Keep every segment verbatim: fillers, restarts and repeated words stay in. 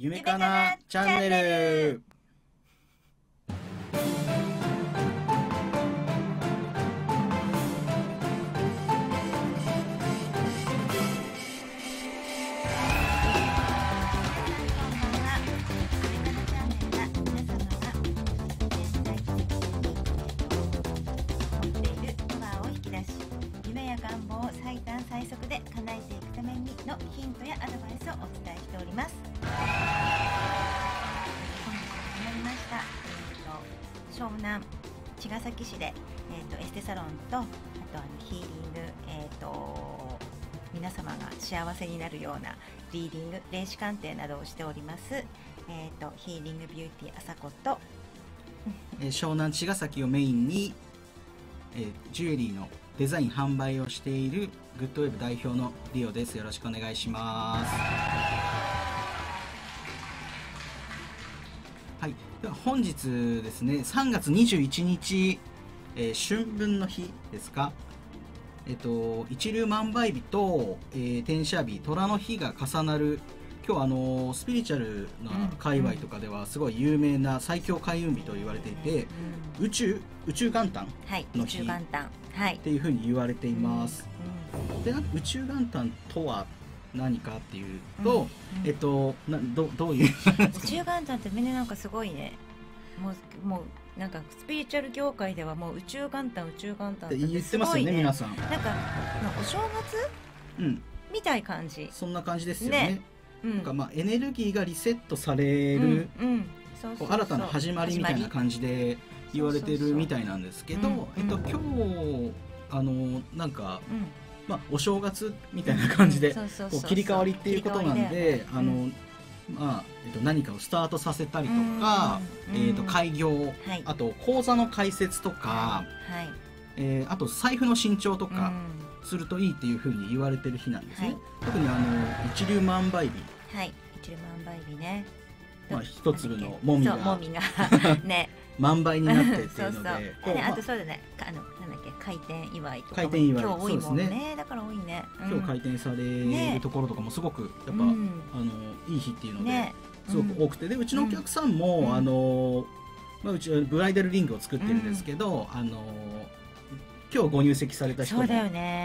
夢かなチャンネル。最短最速で叶えていくためにのヒントやアドバイスをお伝えしております。本日始まりました、えー、と湘南茅ヶ崎市で、えー、とエステサロンとあとあのヒーリング、えー、と皆様が幸せになるようなリーディング霊視鑑定などをしております、えー、とヒーリングビューティーあさこと湘南茅ヶ崎をメインに、えー、ジュエリーのデザイン販売をしているグッドウェブ代表のリオです。よろしくお願いします。はい、では本日ですね、さんがつにじゅういちにち、えー、春分の日ですか。えっと一粒万倍日と、えー、天赦日、虎の日が重なる。今日はあのスピリチュアルな界隈とかではすごい有名な最強開運日と言われていて、うん、宇宙宇宙元旦の日っていうふうに言われています。で、宇宙元旦とは何かっていうと、うんうん、えっとなどどういう宇宙元旦ってみんななんかすごいね。もうもうなんかスピリチュアル業界ではもう宇宙元旦宇宙元旦って言ってますよね皆さん。なんかお正月、うん、みたい感じ。そんな感じですよね。ねなんかまあエネルギーがリセットされる新たな始まりみたいな感じで言われてるみたいなんですけど、えっと今日あのなんか、うん、まあお正月みたいな感じで切り替わりっていうことなんで、あのまあえっと何かをスタートさせたりとか、えっと開業、はい、あと口座の開設とか、はいはい、えー、あと財布の新調とか。うんするといいっていう風に言われてる日なんですね。特にあの一粒万倍日。はい、一粒万倍日ね。まあ一粒のもみがね万倍になってっていうので。あとそうだね、あのなんだっけ開店祝いとか。開店祝い多いもんね。だから多いね。今日開店されるところとかもすごくやっぱあのいい日っていうのですごく多くて、でうちのお客さんもあのまあうちブライダルリングを作ってるんですけどあの。今日ご入籍された人も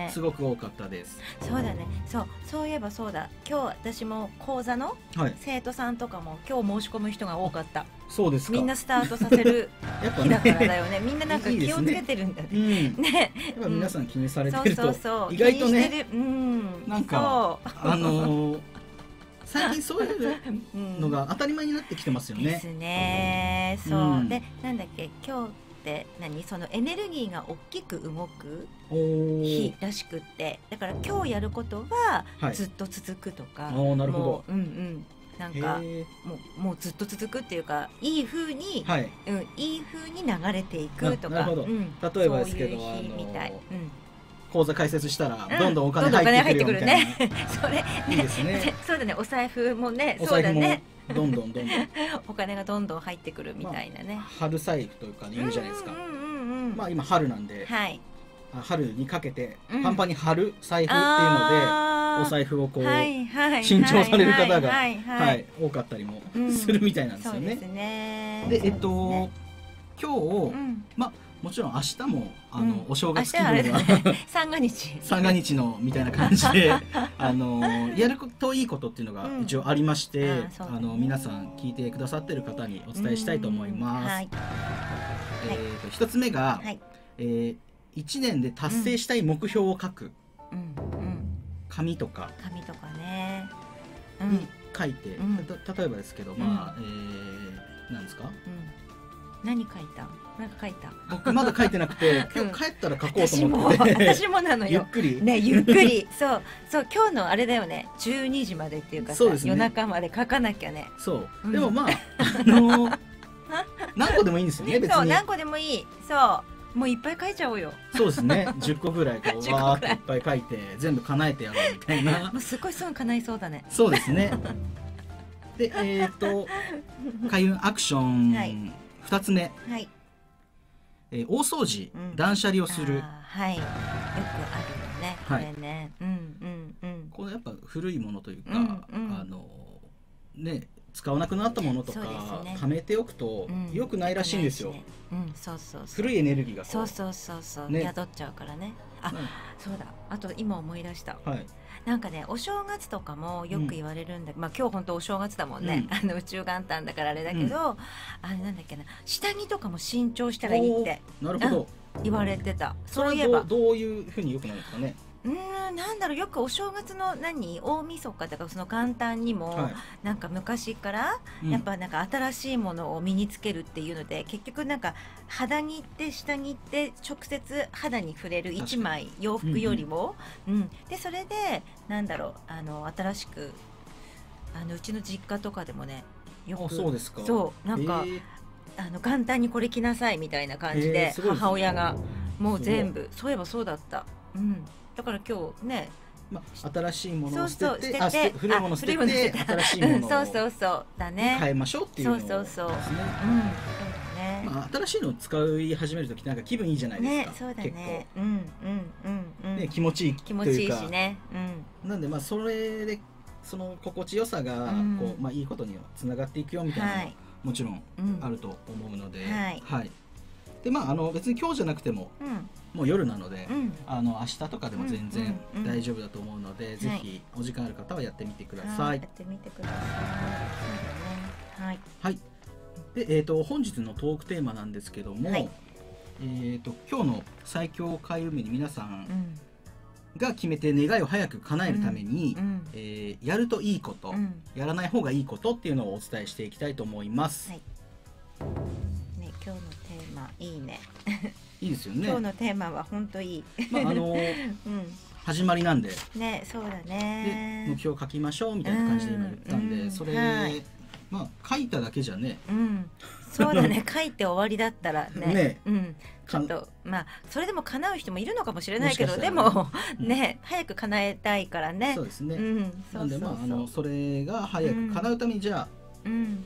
すごく多かったです。そうだね。そうそういえばそうだ。今日私も講座の生徒さんとかも今日申し込む人が多かった。そうですか。みんなスタートさせる日だからだよね。みんななんか気をつけてるんだね。ね。やっぱ皆さん気にされてると意外とね。うん。なんかあの最近そういうのが当たり前になってきてますよね。ですね。そうでなんだっけ今日。何そのエネルギーが大きく動く日らしくって、だから今日やることはずっと続くとか、はい、もう、うんうん、なんかもう、もうずっと続くっていうかいい風に、はい、うん、いい風に流れていくとか、うん、例えばですけどそういう日みたい。うん、口座開設したらどんどんお金入ってくるよみたいな。それいいですね。そうだね。お財布もね、お財布もどんどんどんどんお金がどんどん入ってくるみたいなね。春財布というかね、言うじゃないですか。まあ今春なんで、春にかけてパンパンに春財布っていうのでお財布をこう新調される方がはい多かったりもするみたいなんですよね。でえっと今日まあ。もちろん明日もあのお正月気分が三が日三が日のみたいな感じであのやるといいことっていうのが一応ありまして、あの皆さん聞いてくださってる方にお伝えしたいと思います。えと一つ目がえ一年で達成したい目標を書く紙とか紙とかねに書いて、例えばですけどまあえなんですか。何書いた？なんか書いた。僕まだ書いてなくて、今日帰ったら書こうと思って。私もなのよ。ゆっくりね、ゆっくり。そうそう今日のあれだよね。じゅうにじまでっていうかさ、夜中まで書かなきゃね。そう。でもまああの何個でもいいんですよね別に。そう何個でもいい。そうもういっぱい書いちゃおうよ。そうですね。じゅっこぐらいこうわーっていっぱい書いて全部叶えてやろうみたいな。もうすごいすぐ叶いそうだね。そうですね。でえっと開運アクション。ふたつめ、はい、えー、大掃除、うん、断捨離をする。はい、よくあるよね。これね、うんうんうん。これやっぱ古いものというか、うんうん、あのね、使わなくなったものとか、ね、貯めておくと良くないらしいんですよ。古いエネルギーがそうそうそうそう、ね、宿っちゃうからね。あ、うん、そうだ、あと今思い出した、はい、なんかね、お正月とかもよく言われるんだけど、うん、まあ今日本当お正月だもんね、うん、あの宇宙元旦だからあれだけど、うん、あれなんだっけな、下着とかも新調したらいいって、なるほど、うん、言われてた。そういえばどういうふうによくなるんですかね。うん、なんだろう、よくお正月の何大晦日とかその元旦にも、はい、なんか昔からやっぱなんか新しいものを身につけるっていうので、うん、結局なんか肌着って下着って直接肌に触れるいちまい洋服よりも、うんうんうん、でそれでなんだろう、あの新しくあのうちの実家とかでもね、よく、あ、そうですか。そうなんか、えー、あの元旦にこれ着なさいみたいな感じで、えーすごいですね、母親がもう全部、そういえばそうだった。うん。だから今日ね、まあ、新しいものを捨てて、古いものを捨てて新しいものを変えましょうっていうのを、そうそうそう、新しいのを使い始めるときなんか気分いいじゃないですか、結構気持ちいいというか、なんでまあそれでその心地よさがこう、まあいいことにつながっていくよみたいなのももちろんあると思うので、はい。でまあ、あの別に今日じゃなくても、うん、もう夜なので、うん、あの明日とかでも全然大丈夫だと思うので、ぜひお時間ある方はやってみてください。やってみてください。はい。はい。で、えーと、本日のトークテーマなんですけども、はい、えーと、今日の最強開運日に皆さんが決めて願いを早く叶えるために、うんうん、えー、やるといいこと、うん、やらない方がいいことっていうのをお伝えしていきたいと思います。はい、ね、今日のテーマいいね。いいですよね。今日のテーマは本当いい。まああのーうん、始まりなんで。ね、そうだね。で目標を書きましょうみたいな感じで今言ったんで、うん、それ、はい、まあ書いただけじゃね。うん、そうだね。書いて終わりだったらね。ね、うん、ちょっとまあそれでも叶う人もいるのかもしれないけど、もしかしたらね、でも、うん、ね、早く叶えたいからね。そうですね。うん、なんでまああのそれが早く叶うためにじゃあ、うん、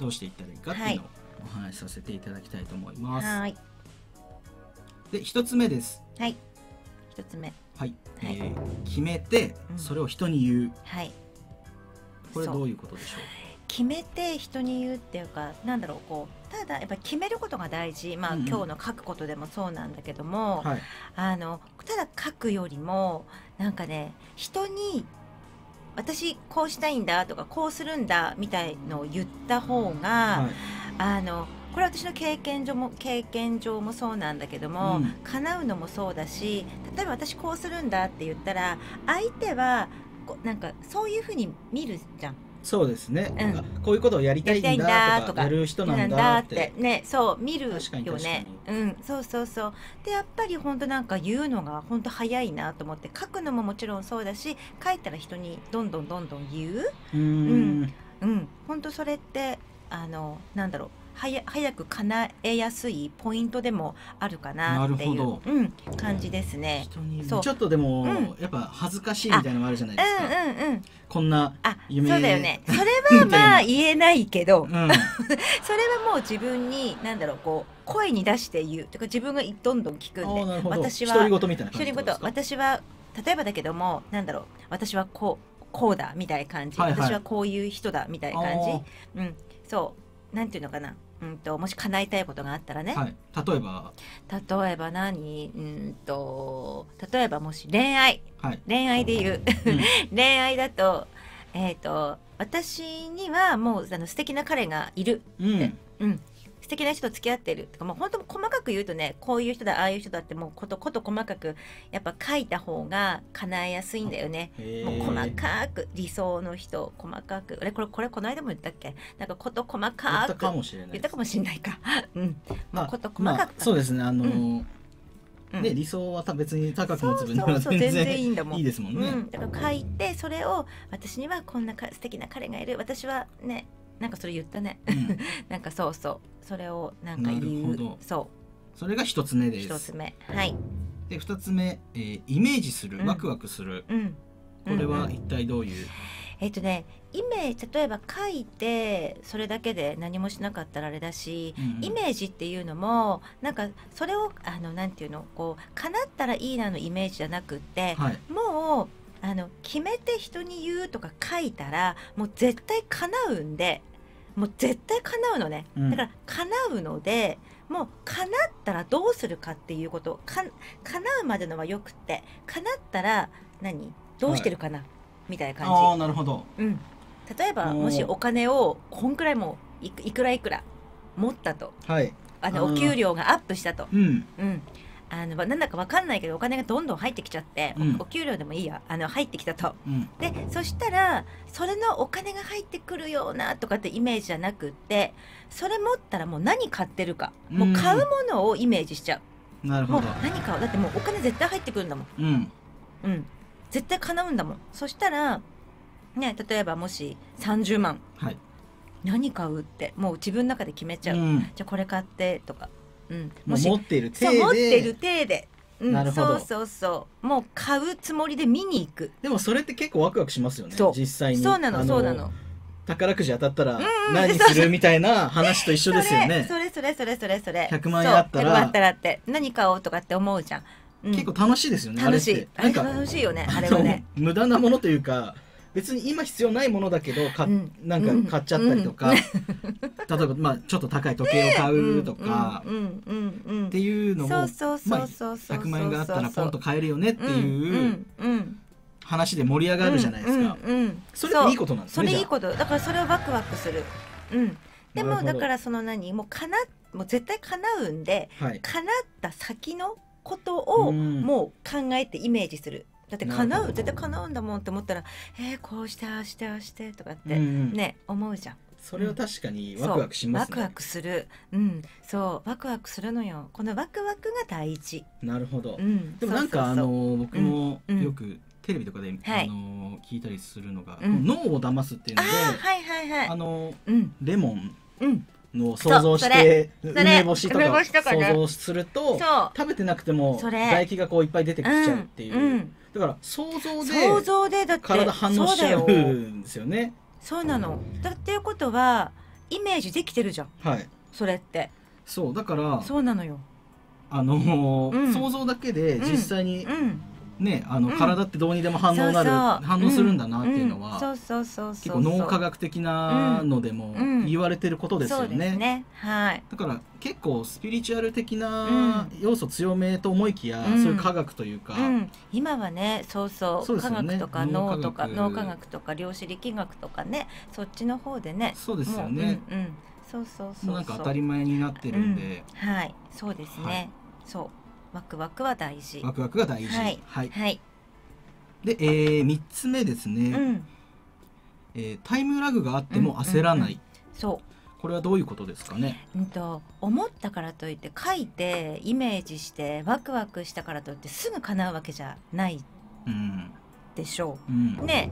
どうしていったらいいかっていうのを、はい、お話しさせていただきたいと思います。はい。で、一つ目です。はい。一つ目。はい。えー、決めて、それを人に言う。はい。これどういうことでしょう。決めて人に言うっていうか、なんだろう、こう。ただやっぱり決めることが大事、まあ、うんうん、今日の書くことでもそうなんだけども、はい、あのただ書くよりもなんかね、人に私こうしたいんだとかこうするんだみたいのを言った方が、はい、あのこれは私の経験上も経験上もそうなんだけども、うん、叶うのもそうだし、例えば私こうするんだって言ったら相手はこなんかそういうふうに見るじゃん。そうですね、うん、こういうことをやりたいんだとかやる人なんだってね、そう見るよね。うん、そうそうそう。でやっぱり本当なんか言うのが本当早いなと思って、書くのももちろんそうだし、書いたら人にどんどんどんどん言う。うんうん、本当それってあのなんだろう、はや早く叶えやすいポイントでもあるかなっていう、うん、感じですね。そうちょっとでも、うん、やっぱ恥ずかしいみたいなのもあるじゃないですか。うんうんうん、こんな夢、あ、そうだよね。それはまあ言えないけど、うん、それはもう自分に何だろう、こう声に出して言うとか、自分がどんどん聞くんで、私は独り言みたいな感じですか。私は例えばだけども、なんだろう、私はこうこうだみたいな感じ、はいはい、私はこういう人だみたいな感じ。うん、そうなんていうのかな。うんと、もし叶えたいことがあったらね、はい、例えば例えば何、うんと例えばもし恋愛、はい、恋愛で言う、うん、恋愛だとえっと私にはもうあの素敵な彼がいるって、うんうん、素敵な人と付き合ってるとか、もう本当細かく言うとね、こういう人だああいう人だってもうことこと細かくやっぱ書いた方が叶えやすいんだよね。もう細かく理想の人細かく、あれこれこれこの間も言ったっけ、なんかこと細かく言ったかもしれない、言ったかもしれないか、うん、まあこと細かく、そうですね、あのーうん、で理想は別に高く持つ分なら全然いいんだもん、いいですもんね、うん、だから書いてそれを私にはこんなか素敵な彼がいる、私はね、なんかそれ言ったね、うん、なんかそうそう、それをなんか言う、そうそれが一つ目です。一つ目、はい。で二つ目、えー、イメージする、うん、ワクワクする、うん、これは一体どういう、うんうん、えっとね、イメージ、例えば書いてそれだけで何もしなかったらあれだし、うんうん、イメージっていうのもなんかそれをあのなんていうの、こう叶ったらいいなのイメージじゃなくって、はい、もうあの決めて人に言うとか書いたらもう絶対叶うんで、もう絶対叶うのね。だから叶うので、うん、もう叶ったらどうするかっていうこと、か叶うまでのはよくって、叶ったら何どうしてるかな、はい、みたいな感じ。ああ、なるほど。うん、例えばもしお金をこんくらいもう い, いくらいくら持ったと、はい、あのお給料がアップしたと、うん、うん、あのなんだかわかんないけどお金がどんどん入ってきちゃって、うん、お給料でもいいや、あの入ってきたと、うん、でそしたらそれのお金が入ってくるようなとかってイメージじゃなくって、それ持ったらもう何買ってるか、うん、もう買うものをイメージしちゃう。なるほど。もう何買う、だってもうお金絶対入ってくるんだもん、うん、うん、絶対叶うんだもん。そしたらね、例えばもしさんじゅうまん、はい、何買うってもう自分の中で決めちゃう、うん、じゃあこれ買ってとか、うん、もし持っている手で、持っている手で、うん、なるほど、そうそうそう、もう買うつもりで見に行く。でもそれって結構ワクワクしますよね、実際に。そうなの、そうなの。宝くじ当たったら何するみたいな話と一緒ですよね。それそれそれそれそれ。ひゃくまんえんあったら、ひゃくまんあったらって何買おうとかって思うじゃん。うん、結構楽しいですよね。楽しい。あれってなんか楽しいよね、あれはね。無駄なものというか。別に今必要ないものだけどか、うん、なんか買っちゃったりとか、うん、例えば、まあ、ちょっと高い時計を買うとかっていうのも、まあ、ひゃくまんえんがあったらポンと買えるよねっていう話で盛り上がるじゃないですか。それっていいことなんですね。それいいことだから、それをワクワクする、うん、でもだからその何もうかな、もう絶対叶うんで、はい、叶った先のことをもう考えてイメージする。だって叶う、絶対叶うんだもんって思ったら、えー、こうしてああしてああしてとかってね、うん、思うじゃん。それは確かにワクワクしますね。ワクワクする、うん、そうワクワクするのよ。このワクワクが大事。なるほど。うん、でもなんかあの僕もよくテレビとかで、うん、あの聞いたりするのが、うん、脳を騙すっていうので、はいはいはい、あの、うん、レモン。うんの想像して梅干しとか想像すると、食べてなくても唾液がこういっぱい出てきちゃうっていう、だから想像で体反応しちゃうんですよね。そうなの。だっていうことはイメージできてるじゃん、それって。そうだから、そうなのよ、あの想像だけで実際にね、あの体ってどうにでも反応なる、反応するんだなっていうのは結構脳科学的なのでも言われてることですよね。だから結構スピリチュアル的な要素強めと思いきや、そういう科学というか、今はね、そうそう科学とか脳とか脳科学とか量子力学とかね、そっちの方でね。そうですよね。そうそうそう、なんか当たり前になってるんで、はい、そうですね。そう、ワクワクは大事。ワクワクが大事。はい。はい。で、えー、三つ目ですね。うん、えー、タイムラグがあっても焦らない。そう。これはどういうことですかね。うんと、思ったからといって、書いて、イメージして、ワクワクしたからといって、すぐ叶うわけじゃない。でしょう。うんうん、ね。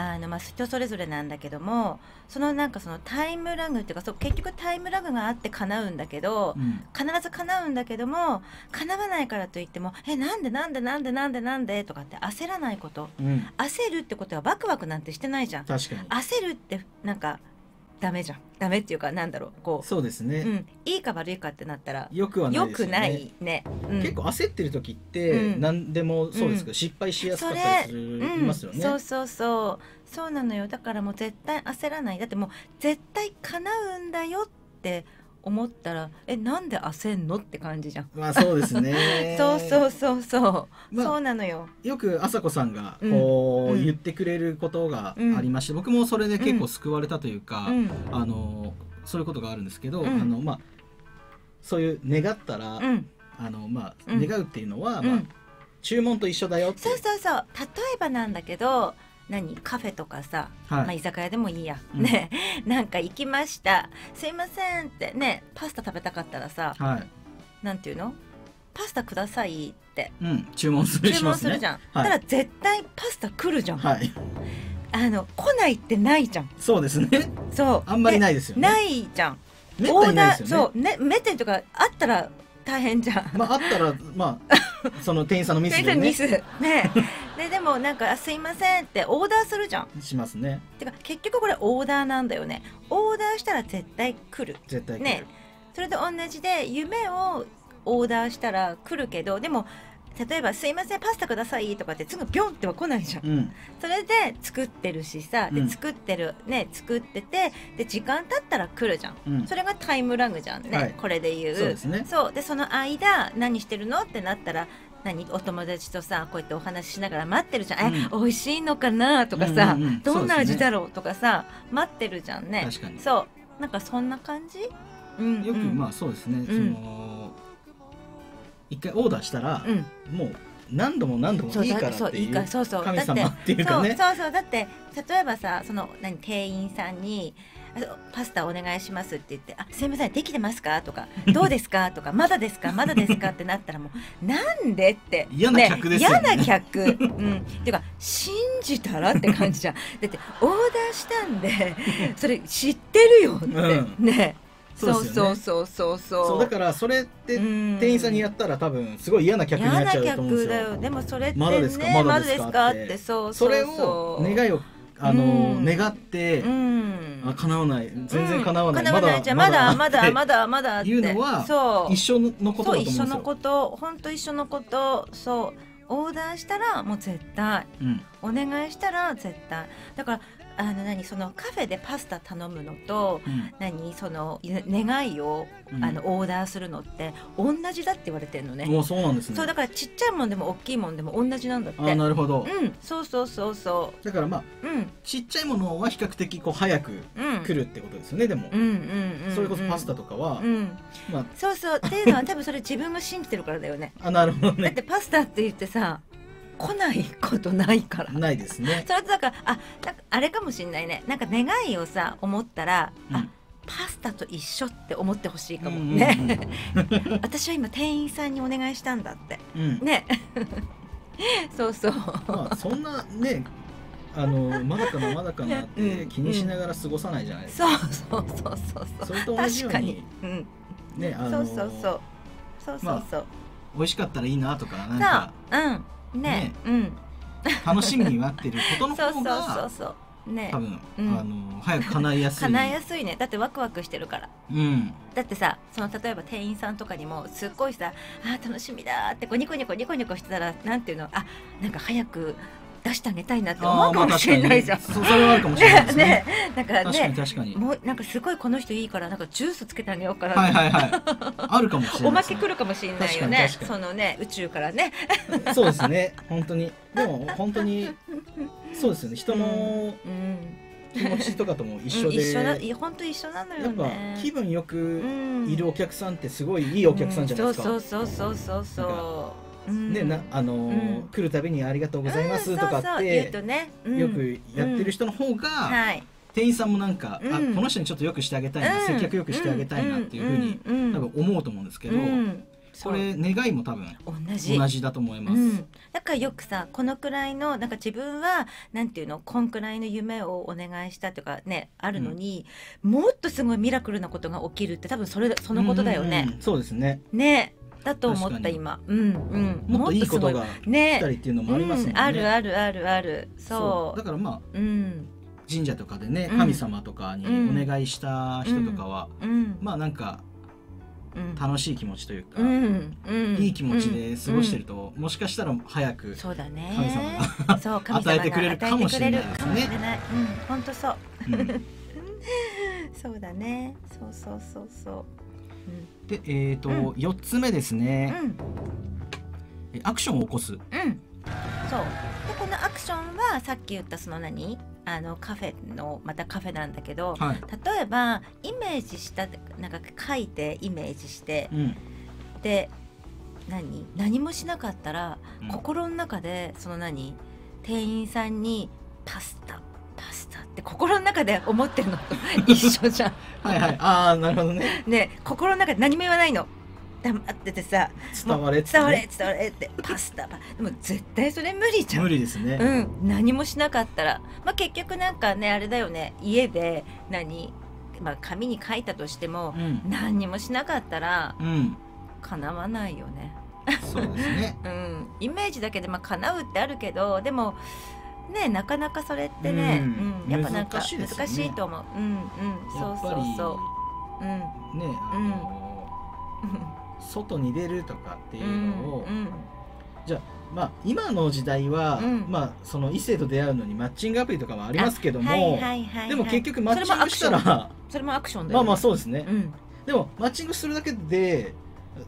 あのまあ人それぞれなんだけども、そのなんかそのタイムラグっていうか、そう結局タイムラグがあって叶うんだけど、うん、必ず叶うんだけども、叶わないからといっても「えなんでなんでなんでなんでなんで」とかって焦らないこと、うん、焦るってことはワクワクなんてしてないじゃん。確かに焦るってなんかダメじゃん、ダメっていうか、なんだろう、こう、そうですね、うん、いいか悪いかってなったらよくはないですよね。よくないね、うん、結構焦ってる時って何でもそうですけど、うん、失敗しやすかったりするますよね、うん、そうそうそうそうなのよ。だからもう絶対焦らない。だってもう絶対叶うんだよって思ったら、えなんで焦んのって感じじゃん。まあそうですね。そうそうそうそう、まあ、そうなのよ。よくあさこさんがこう言ってくれることがありまして、うん、僕もそれで結構救われたというか、うん、あのそういうことがあるんですけど、うん、あのまあそういう願ったら、うん、あのまあ願うっていうのは、うん、まあ注文と一緒だよって。そうそうそう。例えばなんだけど。何カフェとかさ、はい、まあ居酒屋でもいいや、うん、ね、なんか行きましたすいませんってね、パスタ食べたかったらさ、はい、なんていうのパスタくださいって、うん、注文するじゃん。だから絶対パスタ来るじゃん、はい、あの来ないってないじゃん。そうですね。そうあんまりないですよね。ないじゃん。めったにとかあったら大変じゃん。まああったらまあその店員さんのミスでね。ミスね。ででもなんかすいませんってオーダーするじゃん。しますね。てか結局これオーダーなんだよね。オーダーしたら絶対来る。絶対来る。ね。それと同じで夢をオーダーしたら来るけど、でも例えば「すいませんパスタください」とかってすぐピョンっては来ないじゃん、うん、それで作ってるしさ、で作ってるね、作っててで時間経ったら来るじゃん、うん、それがタイムラグじゃんね、はい、これで言う。そうですね。そうで、その間何してるのってなったら何、お友達とさこうやってお話ししながら待ってるじゃん、うん、え美味しいのかなとかさ、うんうんうん、どんな味だろうとかさ、ね、待ってるじゃんね。確かに。そうなんかそんな感じ、うんうん、よくまあそうですね、うん、その一回オーダーしたら、うん、もう何度も何度もいいからっていう神様っていうかね。そうそう、だって例えばさ、その何店員さんにパスタお願いしますって言って「あすいませんできてますか?」とか「どうですか?」とか「まだですかまだですか?」ってなったらもう「なんで?」って嫌な客ですよね。嫌な客、うん、っていうか信じたらって感じじゃん。だってオーダーしたんでそれ知ってるよって、うん、ね。そうそうそうそうそう。だからそれって店員さんにやったら多分すごい嫌な客になっちゃうと思うんですよ。嫌な客だよ。でもそれってね、まだですかまだですかってそうそうそう。それを願いをあの願って叶わない全然叶わない叶わないじゃまだまだまだまだっていうのは一緒のことだと思うんですよ。そう一緒のこと本当一緒のことそうオーダーしたらもう絶対お願いしたら絶対だから。あの何そのカフェでパスタ頼むのと、うん、何その願いを、うん、あのオーダーするのって同じだって言われてるのね。もうそうなんですね。そうだからちっちゃいもんでも大きいもんでも同じなんだって。あ、なるほど。うん、そうそうそうそう。だからまあ、うん、ちっちゃいものは比較的こう早く来るってことですよね。でも、うんうんうんうん、それこそパスタとかは、うんまあ、そうそうっていうのは多分それ自分が信じてるからだよね。あ、なるほどね。だってパスタって言ってさ。来ないことないからないですね。それとだからあなんかあれかもしれないね。なんか願いをさ思ったら、うん、あパスタと一緒って思ってほしいかもね。私は今店員さんにお願いしたんだって、うん、ね。そうそう、まあ、そんなねあのまだかなまだかなって気にしながら過ごさないじゃないですか。うん、そうそうそうそう。それと同じようにねあのそうそうそうそうそうそう。美味しかったらいいなとかなんかうん。ねねうん、楽しみに待ってることの方がそうそうそうそう、ね、多分、うん、あの早く叶いやすい叶いやすいね。だってワクワクしてるから、うん、だってさその例えば店員さんとかにもすっごいさあ楽しみだってこうニコニコニコニコしてたらなんていうのあなんか早く出してあげたいなって思うかもしれないじゃん。それはあるかもしれないですね。ねなんかね確かに確かにもうなんかすごいこの人いいからなんかジュースつけてあげようかな。はいはいはいあるかもしれない、ね。おまけ来るかもしれないよね。そのね宇宙からね。そうですね本当にでも本当にそうですよね人の気持ちとかとも一緒で、うん、一緒だ本当一緒なのよね。やっぱ気分よくいるお客さんってすごいいいお客さんじゃないですか。うん、そうそうそうそうそうそう。ねなあのーうん、来るたびにありがとうございますとかってよくやってる人の方が、うんはい、店員さんもなんか、うん、あこの人にちょっとよくしてあげたいな、うん、接客よくしてあげたいなっていうふうに、うん、多分思うと思うんですけど、うん、これ願いも多分同じ、 同じだと思います、うん、だからよくさこのくらいのなんか自分はなんていうのこんくらいの夢をお願いしたとかねあるのに、うん、もっとすごいミラクルなことが起きるって多分それそのことだよね、うんうん、そうですねねだと思った今、うんうん、もっといいことが来たりっていうのもありますもんね、うん、あるあるあるあるそう、そうだからまあ、うん、神社とかでね神様とかにお願いした人とかは、うん、まあなんか、うん、楽しい気持ちというか、うんうん、いい気持ちで過ごしてると、うん、もしかしたら早く神様がそう与えてくれるかもしれないですね。うん、本当そう、うん、そうだねそうそうそうそうでえーとうん、よっつめですね、うん、アクションを起こす、うん、そうでこのアクションはさっき言ったその何あのカフェのまたカフェなんだけど、はい、例えばイメージしたなんか書いてイメージして、うん、で何何もしなかったら、うん、心の中でその何店員さんにパスタパスタって心の中で思ってるのと一緒じゃん。はいはい。ああなるほどね。ね心の中で何も言わないの。黙っててさ。伝われ伝われ伝われってパスタ。でも絶対それ無理じゃん。無理ですね。うん何もしなかったらまあ結局なんかねあれだよね家で何まあ紙に書いたとしても、うん、何にもしなかったら、うん、叶わないよね。そうですね。うんイメージだけでまあ叶うってあるけどでも。ね、なかなかそれってね、うんうん、やっぱなんか難しいですよね。難しいと思う。うんうん、そうそうそう。うん、ね、あのーうん、外に出るとかっていうのを、うん、じゃあ、まあ、今の時代は、うん、まあ、その異性と出会うのにマッチングアプリとかはありますけども、でも結局マッチングしたらそれもアクションだよね。まあまあそうですね、うん、でもマッチングするだけで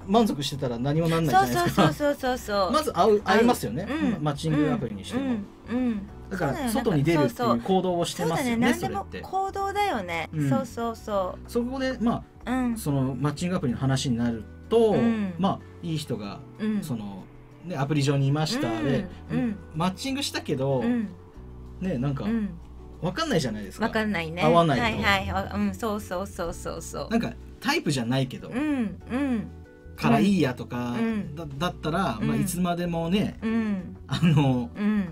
満足してたら何もなんないじゃないですか。まず会う会いますよね、うん、マッチングアプリにしても、うんうんうん、だから外に出るっていう行動をしてますよね。そうだね、何でも行動だよね、うん、そうそうそう。そこでまあ、うん、そのマッチングアプリの話になると、うん、まあいい人が、うん、そのね、アプリ上にいました、うん、で、うん、マッチングしたけど、うん、ね、なんか、うん、分かんないじゃないですか。分かんないね、合わないと、はいはい、うん、そうそうそうそうそう、なんかタイプじゃないけど、うんうん、からいいやとか、うん、だ, だったら、うん、まあ、いつまでもね、うん、あの、うん、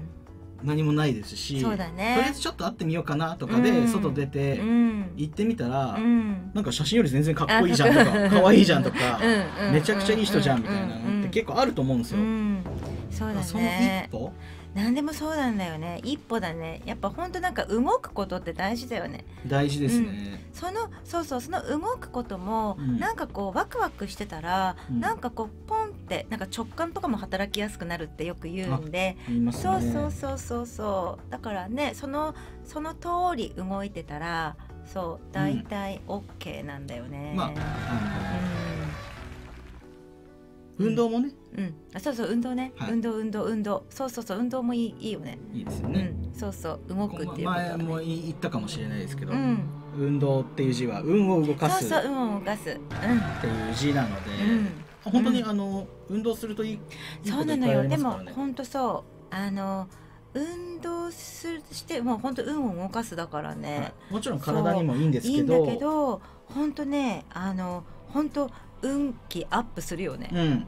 何もないですし、そうだね、とりあえずちょっと会ってみようかなとかで、うん、外出て、うん、行ってみたら、うん、なんか写真より全然かっこいいじゃんとかかわいいじゃんとかうん、うん、めちゃくちゃいい人じゃんみたいなのって結構あると思うんですよ、うん、そうだね、その一歩何でもそうなんだよね。一歩だね、やっぱほんとなんか動くことって大事だよね。大事ですね、うん、そのそうそう、その動くことも、うん、なんかこうワクワクしてたら、うん、なんかこうポンってなんか直感とかも働きやすくなるってよく言うんで、ね、そうそうそうそうそう、だからね、そのその通り動いてたらそう大体 OK なんだよね、うん、まあ、うん、運動もね、うん、あ、そうそう運動ね、はい、運動運動運動、そうそうそう運動もいい、いいよね、いいですよね、うん、そうそう動くっていうことはね、前も言ったかもしれないですけど、うん、運動っていう字は運を動かす、そうそう運を動かす、うん、っていう字なので、うん、本当にあの、うん、運動するといい、そうなのよ、でも本当そう、あの運動すしてもう本当運を動かすだからね、はい、もちろん体にもいいんですけど、いいんだけど本当ね、あの本当運気アップするよね、うん、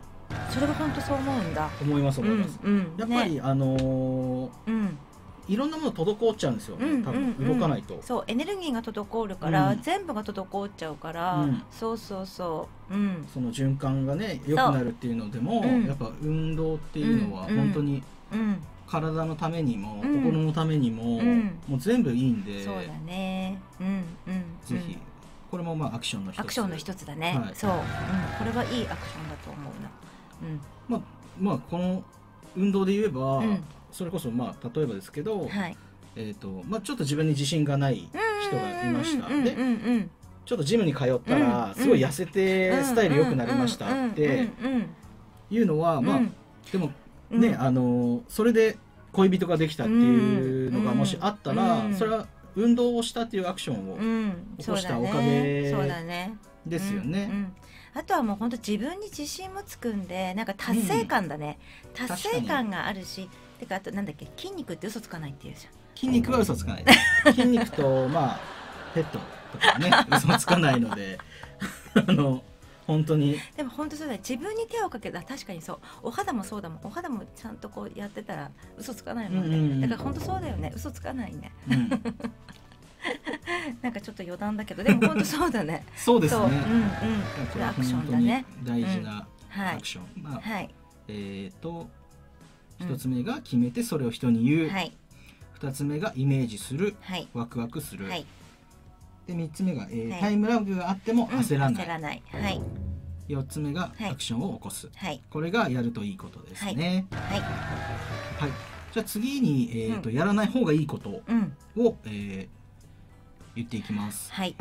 それが本当そう思うんだ。思います思います。やっぱりあのいろんなもの滞っちゃうんですよ。多分動かないと。そうエネルギーが滞るから全部が滞っちゃうから、そうそうそう。その循環がね良くなるっていうのでもやっぱ運動っていうのは本当に体のためにも心のためにももう全部いいんで。そうだね。うんうん。ぜひこれもまあアクションの一つ。アクションの一つだね。そう。これはいいアクションだと思うな。うん、まあ、まあこの運動で言えば、うん、それこそまあ例えばですけど、はい、えーとまあ、ちょっと自分に自信がない人がいました。でちょっとジムに通ったらすごい痩せてスタイル良くなりましたっていうのは、まあでもね、うん、あのそれで恋人ができたっていうのがもしあったら、それは運動をしたっていうアクションを起こしたおかげですよね。あとはもう本当自分に自信もつくんで、なんか達成感だね、うん、達成感があるし、てかあとなんだっけ、筋肉って嘘つかないっていうじゃん。筋肉は嘘つかない筋肉とまあペットとかね嘘つかないのであの本当にでも本当そうだ、自分に手をかけた、確かにそう、お肌もそうだもん、お肌もちゃんとこうやってたら嘘つかないもんね、うん、うん、だから本当そうだよね、嘘つかないね、うん、なんかちょっと余談だけど、でも本当そうだね。そうですね。うんうん。アクションだね。大事なアクション。まあえっと一つ目が決めてそれを人に言う。二つ目がイメージする。ワクワクする。で三つ目がタイムラグがあっても焦らない。焦らない。はい。四つ目がアクションを起こす。はい。これがやるといいことですね。はい。はい。じゃあ次にえっとやらない方がいいことを。言っていきます。はい。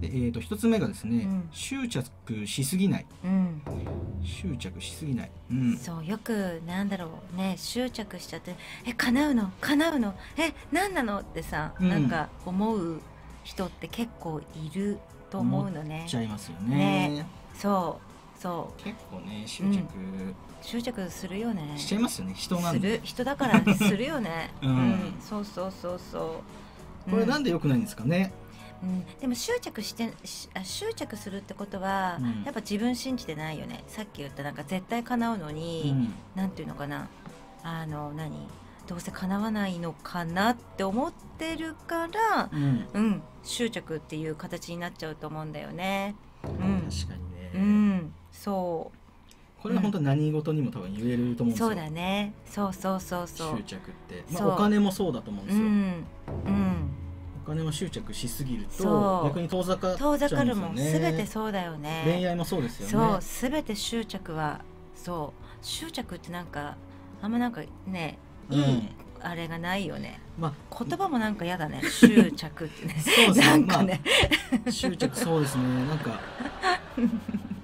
で、えっと一つ目がですね、うん、執着しすぎない。うん、執着しすぎない。うん、そうよくなんだろうね、執着しちゃって、え叶うの叶うのえなんなのってさ、うん、なんか思う人って結構いると思うのね。思っちゃいますよね。ね、そうそう。結構ね執着、うん、執着するよね。しちゃいますよね、人なんで。する人だからするよね。うん、うん、そうそうそうそう。これなんで良くないんですかね。うん、でも執着してし執着するってことは、うん、やっぱ自分信じてないよね。さっき言ったなんか絶対叶うのに、うん、なんていうのかな、あの何どうせ叶わないのかなって思ってるから、うん、うん、執着っていう形になっちゃうと思うんだよね。うん、確かにね。うん、そう。これは本当に何事にも多分言えると思うんですよ。そうだね。そうそうそうそう。執着って、まあ、お金もそうだと思うんですよ。うん。うん、お金も執着しすぎると逆に遠ざかっちゃうんですよね。遠ざかるもん。すべてそうだよね。恋愛もそうですよね。そう、すべて執着はそう。執着ってなんかあんまなんかね、いい、うん、あれがないよね、まあ、言葉もなんか嫌だね、執着ってねそうですね、なんかね、まあ、執着、そうですね、なんか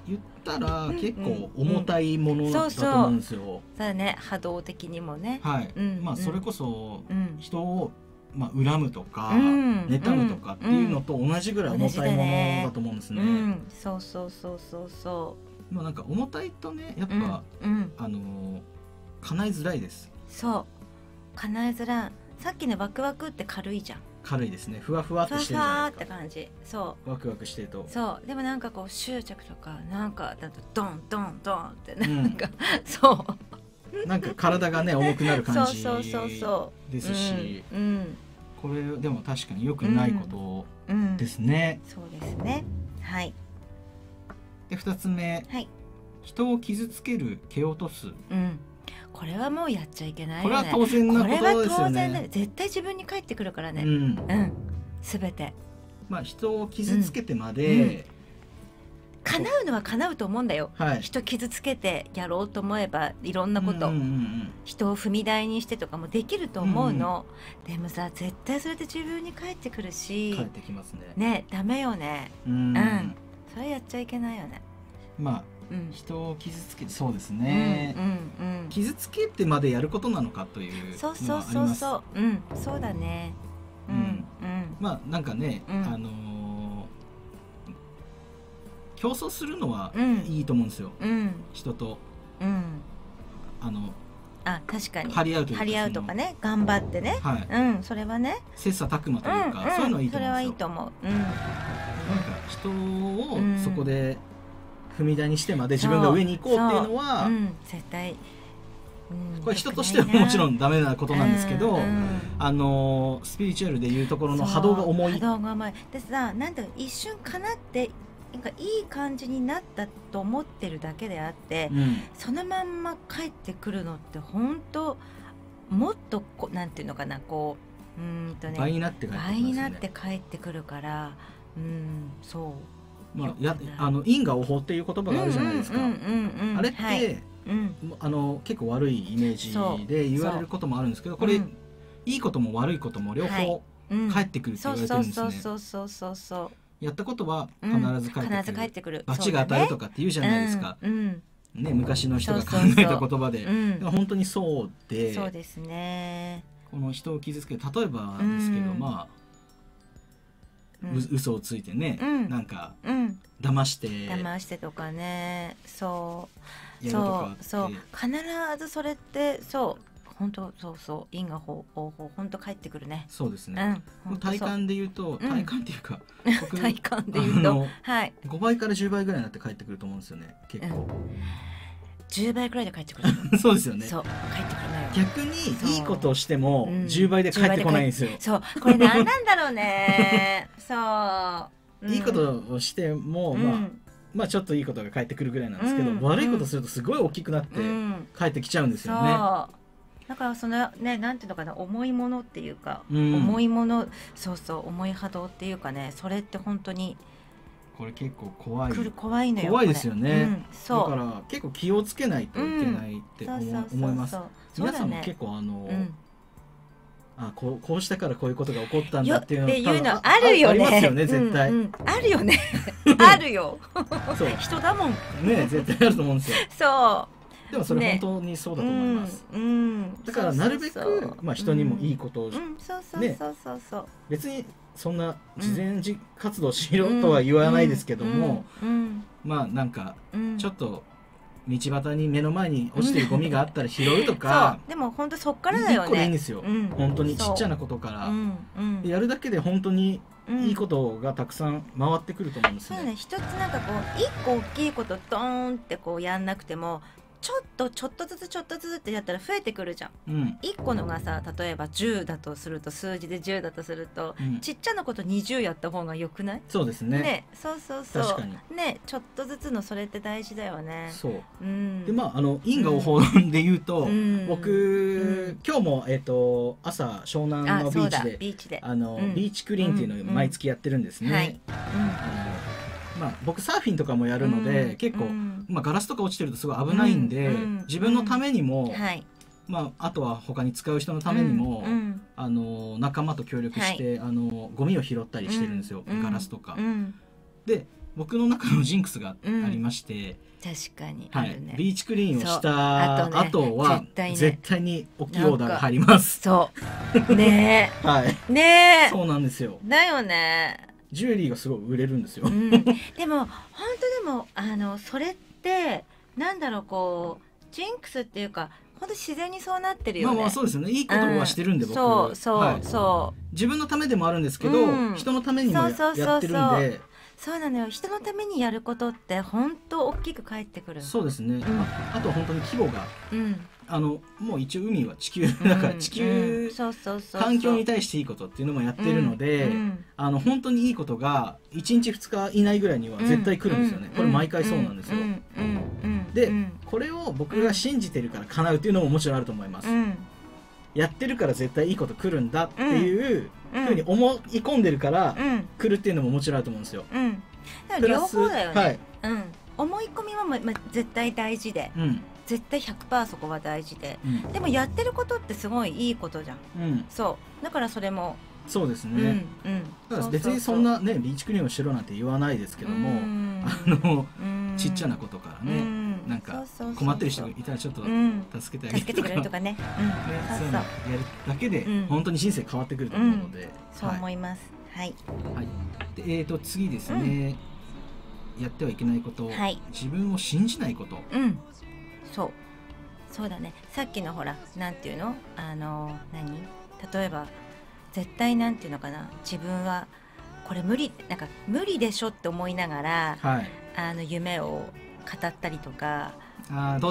言ったら結構重たいものだと思うんですよ。だね、波動的にもね、はい、うん、まあそれこそ人を、うん、まあ恨むとか、うん、妬むとかっていうのと同じぐらい重たいものだと思うんですね。うんうん、そうそうそうそうそう。まあなんか重たいとね、やっぱ、うんうん、あの叶えづらいです。そう、叶えづらい。さっきのワクワクって軽いじゃん。軽いですね、ふわふわっとしてるじゃないですか。ふわふわって感じ、そうワクワクしてると、そうでもなんかこう執着とかなんかだとドンドンドンってなんか、うん、そうなんか体がね重くなる感じですし、これでも確かに良くないことですね、うんうん、そうですね、はい。でふたつめ、はい、人を傷つける、蹴落とす、うん、これはもうやっちゃいけないよね。これは当然なことですよね。絶対自分に返ってくるからね。うん、うん、全て。まあ人を傷つけてまで、うんうん、叶うのは叶うと思うんだよ。はい、人傷つけてやろうと思えばいろんなこと、うんうんうん、人を踏み台にしてとかもできると思うの。うんうん、でもさ、絶対それで自分に返ってくるし。返ってきますね。ね、ダメよね。うん、うん、それやっちゃいけないよね。まあ。うん、人を傷つけて、そうですね、うんうんうん、傷つけてまでやることなのかというのはあります。そうそうそうそう、うん、そうだね、うんうん、まあなんかね、うん、あのー、競争するのはいいと思うんですよ、うん、人と、うん、あのあ確かに張り合うというか、張り合うとかね、頑張ってね、はい、うん、それはね切磋琢磨というか、うんうん、そういうのはいいと思うんですよ。それはいいと思う、うん、なんか人をそこで、うん、踏み台にしてまで自分が上に行こうっていうのは、うん、絶対、うん、これ人としてはもちろんダメなことなんですけど、うんうん、あのスピリチュアルでいうところの波動が重い、波動が重いでさ、なんていうの、一瞬かなってなんかいい感じになったと思ってるだけであって、うん、そのまんま帰ってくるのって本当もっとこ、なんていうのかな、こう、うんとね、倍になって帰ってくるんですよね。倍になって帰ってくるから、うん、そう。まあ、やあの因果応報っていう言葉があるじゃないですか。あれって、はい、うん、あの結構悪いイメージで言われることもあるんですけど、これ、うん、いいことも悪いことも両方返ってくるって言われてるんですね。やったことは必ず返ってくる、うん、必ず返ってくる、罰が当たるとかって言うじゃないですか、うんうんね、昔の人が考えた言葉で、本当にそうで、そうですね、この人を傷つける、例えばですけど、うん、まあう嘘をついてね、うん、なんか、うん、騙して騙してとかね、そうそうそう、必ずそれってそう本当そうそう、因果応報本当返ってくるね。そうですね。うん、体感で言うと、体感っていうか、うん、体感で言うと、はい、ごばいからじゅうばいぐらいになって返ってくると思うんですよね。結構。うん、じゅうばいくらいで帰ってくる。そうですよね。そう、帰ってこない。逆にいいことをしてもじゅうばいで帰ってこないんですよ。そう、これ何なんだろうね。そう。いいことをしてもまあまあちょっといいことが帰ってくるぐらいなんですけど、悪いことするとすごい大きくなって帰ってきちゃうんですよね。だからそのね、なんていうのかな、重いものっていうか、重いもの、そうそう重い波動っていうかね、それって本当に。これ結構怖い、怖いのよ、怖いですよね。だから結構気をつけないといけないって思います。皆さんも結構あのあこうしたからこういうことが起こったんだっていうのあるよね、ありますよね、絶対あるよね、あるよ、人だもんね、絶対あると思うんですよ。そうでもそれ本当にそうだと思います。だからなるべくまあ人にもいいことをね、別にそんな慈善活動しろとは言わないですけども、まあなんかちょっと道端に目の前に落ちてるゴミがあったら拾うとか、でも本当そっからだよね。いいことでいいんですよ。本当にちっちゃなことからやるだけで本当にいいことがたくさん回ってくると思うんですよね。一つなんかこう一個大きいことドーンってこうやんなくても。ちょっとちょっとずつちょっとずつってやったら増えてくるじゃん、うん、いっこのがさ、例えばじゅうだとすると、数字でじゅうだとすると、うん、ちっちゃなことにじゅうやった方がよくない？そうですね、ね、そうそうそう、確かにね、ちょっとずつのそれって大事だよね。そう、うん、でまああの因果応報で言うと、うん、僕、うん、今日も、えー、と朝湘南のビーチでビーチであの、うん、ビーチクリーンっていうのを毎月やってるんですね。まあ、僕サーフィンとかもやるので、うん、結構、うん、まあ、ガラスとか落ちてるとすごい危ないんで、うん、自分のためにも、うん、まあ、あとは他に使う人のためにも、うんうん、あの仲間と協力して、はい、あのゴミを拾ったりしてるんですよ、うん、ガラスとか。うん、で僕の中のジンクスがありまして、うん、確かに、はい、あるね、ビーチクリーンをしたあと、ね、後は絶対、ね、絶対に大きいオーダーが入ります。そうねえ、はい、ねえ、そうなんですよ。だよね。ジュエリーがすごい売れるんですよ。うん、でも本当でもあのそれってなんだろう、こうジンクスっていうか。本当自然にそうなってるよね。まあまあそうですよね。いいことはしてるんで、うん、僕そうそうそう。自分のためでもあるんですけど、うん、人のためにもやってるんで。そうなのよ。人のためにやることって本当大きく返ってくる。そうですね。うん、あ, あとは本当に規模が、うん、あのもう一応海は地球だから、地球環境に対していいことっていうのもやってるので、うんうん、あの本当にいいことがいちにちふつか以内ぐらいには絶対来るんですよね。これ毎回そうなんですよ。で、うん、これを僕が信じてるから叶うっていうのももちろんあると思います。うん、やってるから絶対いいこと来るんだっていうふうに思い込んでるから来るっていうのももちろんあると思うんですよ。うん、だから両方だよね。はい、うん、思い込みは、まま、絶対大事で、うん、絶対 ひゃくパーセント そこは大事で、うん、でもやってることってすごいいいことじゃん。うん、そうだからそれもそうですね。だから別にそんなねビーチクリーンをしろなんて言わないですけども、あのちっちゃなことからね。なんか困ってる人がいたらちょっと助けてあげて、助けてくれるとかね、そういうのやるだけで本当に人生変わってくると思うので、そう思います。はい、えっと次ですね、やってはいけないこと、自分を信じないこと。そうそうだね、さっきのほらなんていうの、あの何、例えば絶対なんていうのかな、自分はこれ無理、なんか無理でしょって思いながらあの夢を語ったりとか、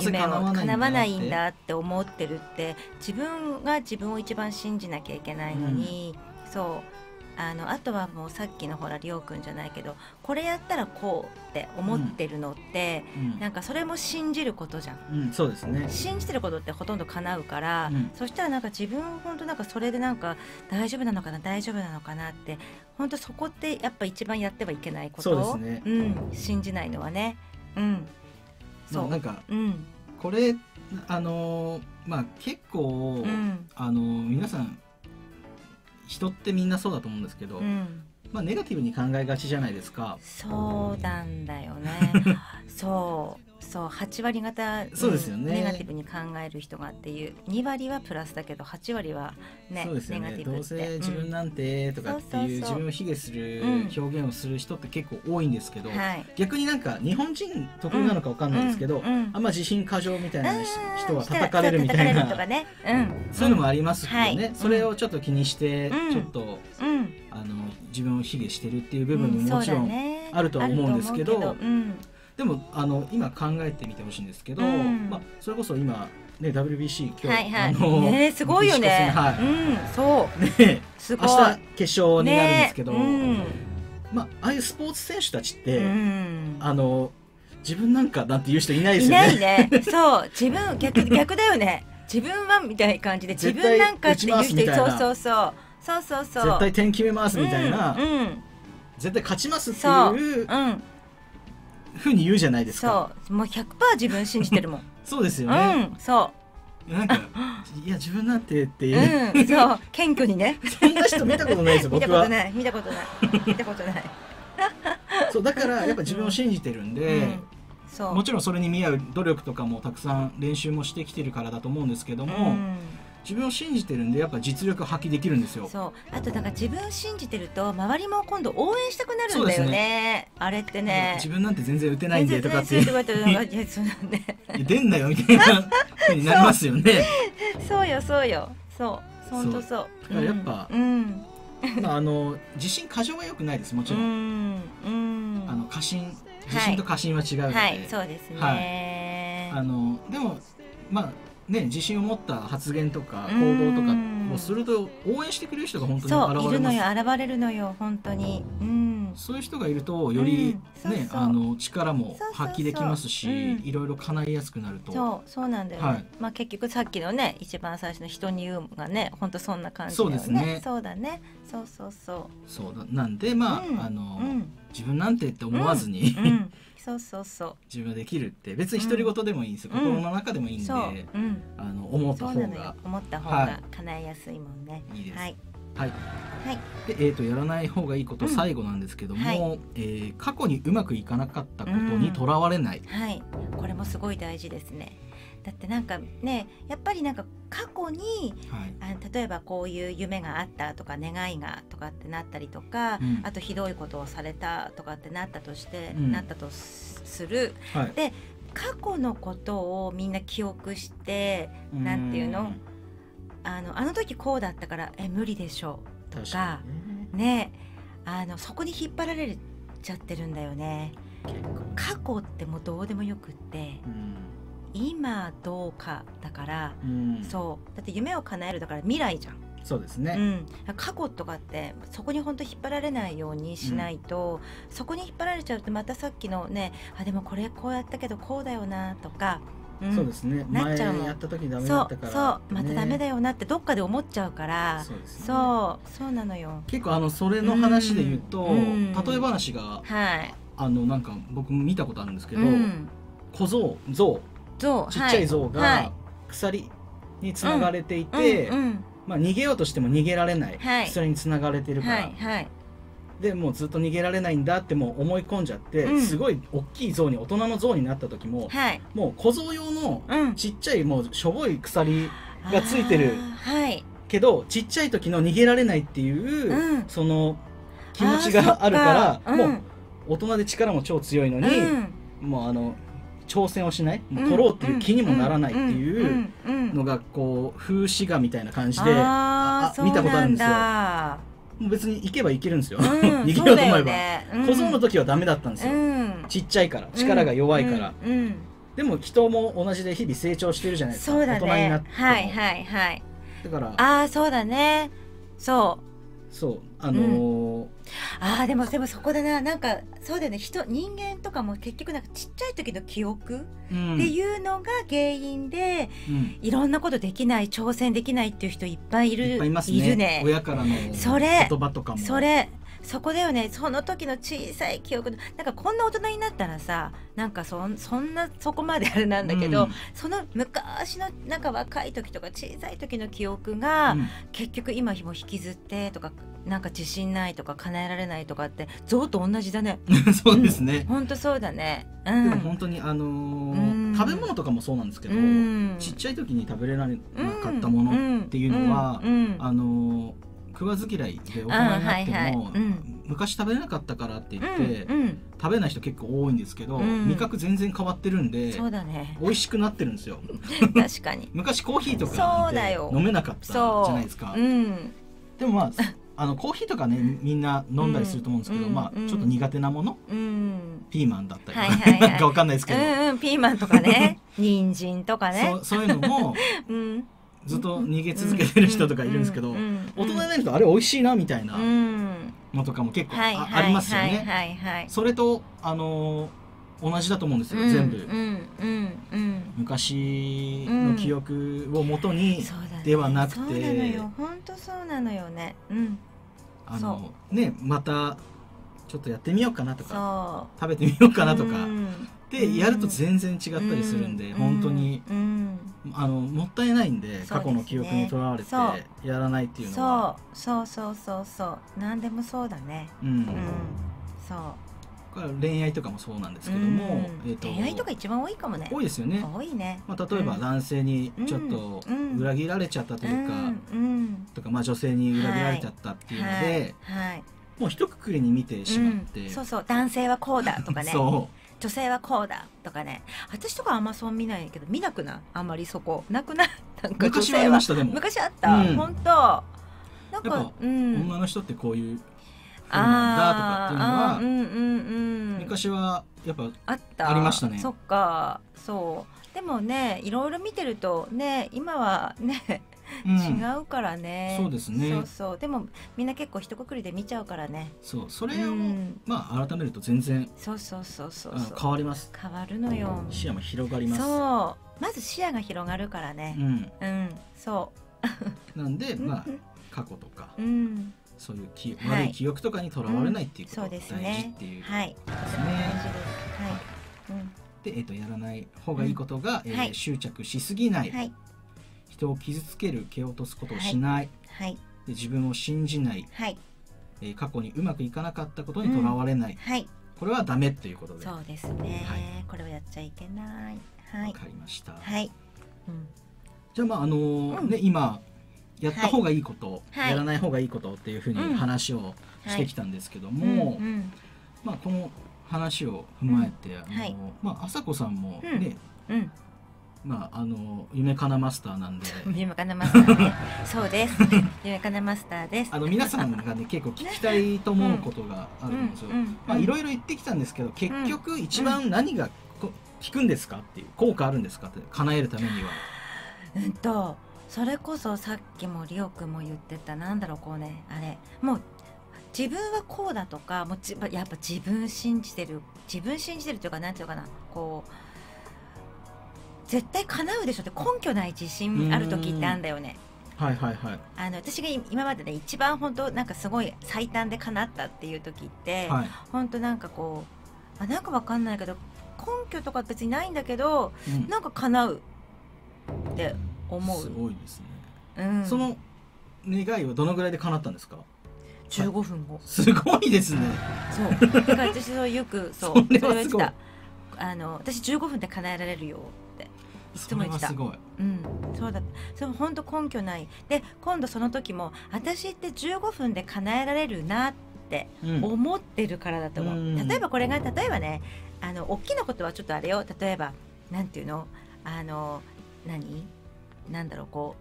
夢を叶わないんだって思ってるって、自分が自分を一番信じなきゃいけないのに、うん、そう あの、あとはもうさっきのほらりょうくんじゃないけど、これやったらこうって思ってるのって、うん、なんかそれも信じることじゃん、うん、そうですね。信じてることってほとんど叶うから、うん、そしたらなんか自分本当なんかそれでなんか大丈夫なのかな大丈夫なのかなって、本当そこってやっぱ一番やってはいけないことを、そうですね、うん、信じないのはね。うん、そうなんか、うん、これあのまあ結構、うん、あの皆さん人ってみんなそうだと思うんですけど、うん、まあネガティブに考えがちじゃないですか。そうなんだよね。そうそうはちわり方、うん、そうですよね、ネガティブに考える人がっていう、にわりはプラスだけどはちわりはね、そうですよね、ネガティブって、どうせ自分なんてとかっていう自分を卑下する表現をする人って結構多いんですけど、うん、逆になんか日本人得意なのかわかんないですけど、うんうん、あんま自信過剰みたいな人は叩かれるみたいな、そういうのもありますけどね、はい、それをちょっと気にして、うん、ちょっと、うん、あの自分を卑下してるっていう部分ももちろんあるとは思うんですけど。でもあの今考えてみてほしいんですけど、うん、まあそれこそ今ね ダブリュービーシー 今日、はい、あのねすごいよね、はい、うん、そうね明日決勝になるんですけど、ね、うん、まあああいうスポーツ選手たちって、うん、あの自分なんかなんて言う人いないですよね。いないね。そう自分逆逆だよね。自分はみたいな感じで自分なんかって言う人、そうそうそうそうそうそう絶対点決めますみたいな、うんうん、絶対勝ちますっていう。ううんふうに言うじゃないですか。そうもう ひゃくパーセント 自分信じてるもん。そうですよね。うん、そう。なんかいや自分なんてっていう。うん、そう謙虚にね。そんな人見たことないですよ。僕は。見たことない。見たことない。そうだからやっぱ自分を信じてるんで、そうもちろんそれに見合う努力とかもたくさん練習もしてきてるからだと思うんですけども。自分を信じてるんでやっぱ実力発揮できるんですよ。そうあとなんか自分を信じてると周りも今度応援したくなるんだよね。あれってね自分なんて全然打てないんでとかって出んなよみたいなふうになりますよね。そうよそうよそう本当そうだからやっぱあの自信過剰は良くないです。もちろんあの過信自信と過信は違うので、はいそうですね。あのでもまあね、自信を持った発言とか行動とかをすると応援してくれる人が本当に現れます。そういるのよ、現れるのよ本当に、うん、そういう人がいるとよりねあの力も発揮できますしいろいろ叶いやすくなると。そうそうなんだよね、はい、まあ結局さっきのね一番最初の人に言うがね本当そんな感じだよね。そうですねそうだねそうそうそうそうだなんでまあ、うん、あの、うん、自分なんてって思わずに、うんうんそうそうそう自分はできるって別に独り言でもいいんですよ、うん、心の中でもいいんで、うん、あの思った方が思った方が叶えやすいもんね、はい、いいです、はいはいはい、でえー、とやらない方がいいこと、うん、最後なんですけども、はい、えー、過去にうまくいかなかったことにとらわれない、うん、はい、これもすごい大事ですね。だってなんかね、やっぱりなんか過去に、はい、あ例えばこういう夢があったとか願いがとかってなったりとか、うん、あとひどいことをされたとかってなったとして、うん、なったとする、はい、で過去のことをみんな記憶してなんていうの、あのあの時こうだったからえ無理でしょうとかね、あのそこに引っ張られちゃってるんだよね。過去ってもうどうでもよくって、うん、今どうかだから、うん、そうだって夢を叶えるだから未来じゃん。そうですね、うん、過去とかってそこに本当引っ張られないようにしないと、うん、そこに引っ張られちゃうとまたさっきのね、あでもこれこうやったけどこうだよなとか。うん、そうですね、前やった時ダメだったから、そうそうまたダメだよなってどっかで思っちゃうから、そうですね、そうそうなのよ。結構あのそれの話で言うと、うん、例え話が、はい、あのなんか僕も見たことあるんですけど、うん、小僧象象ちっちゃい象が鎖につながれていて、まあ逃げようとしても逃げられない、はい、それにつながれてるから。はいはい、でもうずっと逃げられないんだってもう思い込んじゃって、うん、すごい大きい象に大人の象になった時も、はい、もう小僧用のちっちゃいもうしょぼい鎖がついてる、はい、けどちっちゃい時の逃げられないっていう、うん、その気持ちがあるから、うん、もう大人で力も超強いのに、うん、もうあの挑戦をしない、もう取ろうっていう気にもならないっていうのがこう風刺画みたいな感じで見たことあるんですよ。別に行けば行けるんですよ、うん、逃げようと思えば、ね、うん、小僧の時はダメだったんですよ、うん、ちっちゃいから力が弱いから、うんうん、でも人も同じで日々成長してるじゃないですか、ね、大人になっても、はいはいはい、だからああそうだね、そうそうあのーうん、あーでもでもそこだな、なんかそうだよね、人人間とかも結局なんかちっちゃい時の記憶っていうのが原因で、うん、いろんなことできない挑戦できないっていう人いっぱいいる、いっぱいいますね、いるね、親からの言葉とかもそれそこだよね、その時の小さい記憶のなんかこんな大人になったらさ、なんか そ, そんなそこまであれなんだけど、うん、その昔のなんか若い時とか小さい時の記憶が、うん、結局今も引きずってとかなんか自信ないとか叶えられないとかって象と同じだね。そうですね、本当、うん、そうだね、うん、でも本当にあのーうん、食べ物とかもそうなんですけど、うん、ちっちゃい時に食べれなかったものっていうのは、あのー食わず嫌いで大人になっても昔食べれなかったからって言って食べない人結構多いんですけど、味覚全然変わってるんで美味しくなってるんですよ。確かに昔コーヒーとか飲めなかったじゃないですか。でもまあコーヒーとかね、みんな飲んだりすると思うんですけど、まあちょっと苦手なもの、ピーマンだったりなんかわかんないですけど、ピーマンとかね、人参とかね、そういうのもずっと逃げ続けてる人とかいるんですけど、大人になるとあれ美味しいなみたいなのとかも結構ありますよね。それとあの同じだと思うんですよ、全部昔の記憶をもとにではなくて、そうなのよ、本当そうなのよね。あのね、またちょっとやってみようかなとか食べてみようかなとかでやると全然違ったりするんで、本当にあのもったいないんで、過去の記憶にとらわれてやらないっていうのは、そうそうそうそう何でもそうだね。うんそうこれ恋愛とかもそうなんですけども、恋愛とか一番多いかもね。多いですよね、多いね。例えば男性にちょっと裏切られちゃったというかとか、まあ女性に裏切られちゃったっていうのでもう一括りに見てしまって、そうそう男性はこうだとかね、女性はこうだとかね。私とかあんまそう見ないけど、見なくない、あんまりそこなくない。なんか昔はありました。でも昔あった、うん、本当なんか、うん、女の人ってこういう風なんだとかっていうのは昔はやっぱあったありましたね。そっか、そうでもね、いろいろ見てるとね、今はね違うからね、うん、そうですね、そうそうでもみんな結構一括りで見ちゃうからね。そうそれを、うん、まあ改めると全然そうそうそうそう変わります。変わるのよ、視野も広がります。そうまず視野が広がるからね、うん、うん、そうなんでまあ過去とか、うん、そういうき悪い記憶とかにとらわれないっていうことが大事っていう、はい、大事です、はい。って、えー、とやらない方がいいことが、うん、えーはい、執着しすぎない、はい、人を傷つける蹴落とすことをしない、はいはい、で自分を信じない、はい、えー、過去にうまくいかなかったことにとらわれない、うん、はい、これはダメということで、そうですね、はい、これをやっちゃいけない、わかりました、はい、うん、じゃあまああのーうん、ね、今やった方がいいこと、はい、やらない方がいいことっていうふうに話をしてきたんですけども、まあこの話を踏まえて、あのまあ朝子さんもね、まああの夢かなマスターなんで、夢かなマスターね、そうです、夢かなマスターです。あの皆さんがね結構聞きたいと思うことがあるんですよ。まあいろいろ言ってきたんですけど、結局一番何が効くんですかっていう、効果あるんですかって叶えるためには、うんと。それこそさっきもリオ君も言ってた、なんだろう、こうね、あれもう自分はこうだとか、もうちやっぱ自分信じてる、自分信じてるというか、なんていうかな、こう絶対叶うでしょって根拠ない自信ある時ってあるんだよね。はいはいはい、あの私が今までで、ね、一番本当なんかすごい最短で叶ったっていう時って、はい、本当なんかこう、あ、なんかわかんないけど根拠とか別にないんだけど、うん、なんか叶うって思う。すごいですね、うん、その願いはどのぐらいで叶ったんですか？じゅうごふんご。すごいですね。そうだから私はよくそうそれは言ってた、あの私じゅうごふんで叶えられるよっていつも言ってた。それはすごい、うん、そうだった。それも本当根拠ない。で今度その時も、私ってじゅうごふんで叶えられるなって思ってるからだと思う、うん、例えばこれが、例えばね、あの大きなことはちょっとあれよ、例えばなんていうの、あの何なんだろう、こ